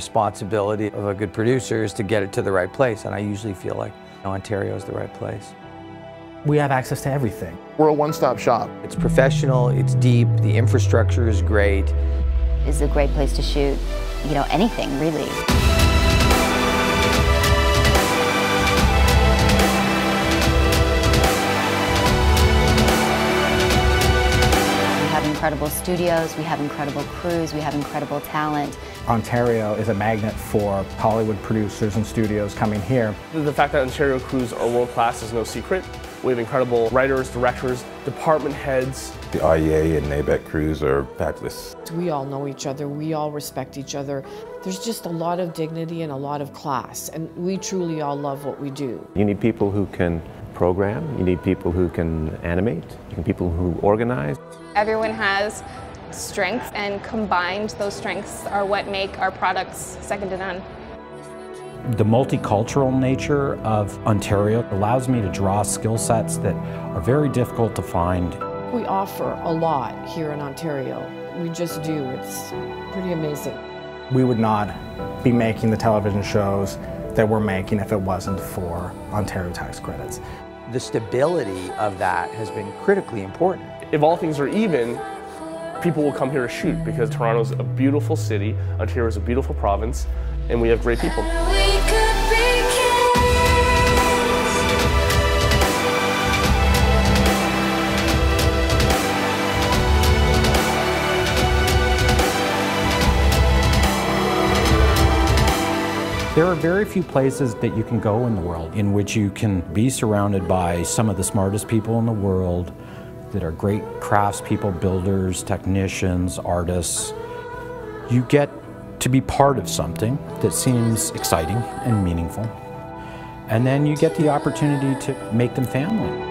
responsibility of a good producer is to get it to the right place, and I usually feel like Ontario is the right place. We have access to everything. We're a one-stop shop. It's professional, it's deep, the infrastructure is great. It's a great place to shoot, you know, anything really. We have incredible studios, we have incredible crews, we have incredible talent. Ontario is a magnet for Hollywood producers and studios coming here. The fact that Ontario crews are world-class is no secret. We have incredible writers, directors, department heads. The IEA and NABEC crews are fabulous. We all know each other, we all respect each other. There's just a lot of dignity and a lot of class, and we truly all love what we do. You need people who can program, you need people who can animate, you need people who organize. Everyone has strengths, and combined, those strengths are what make our products second to none. The multicultural nature of Ontario allows me to draw skill sets that are very difficult to find. We offer a lot here in Ontario. We just do. It's pretty amazing. We would not be making the television shows that we're making if it wasn't for Ontario tax credits. The stability of that has been critically important. If all things are even, people will come here to shoot, because Toronto's a beautiful city, Ontario's a beautiful province, and we have great people. There are very few places that you can go in the world in which you can be surrounded by some of the smartest people in the world, that are great craftspeople, builders, technicians, artists. You get to be part of something that seems exciting and meaningful, and then you get the opportunity to make them family.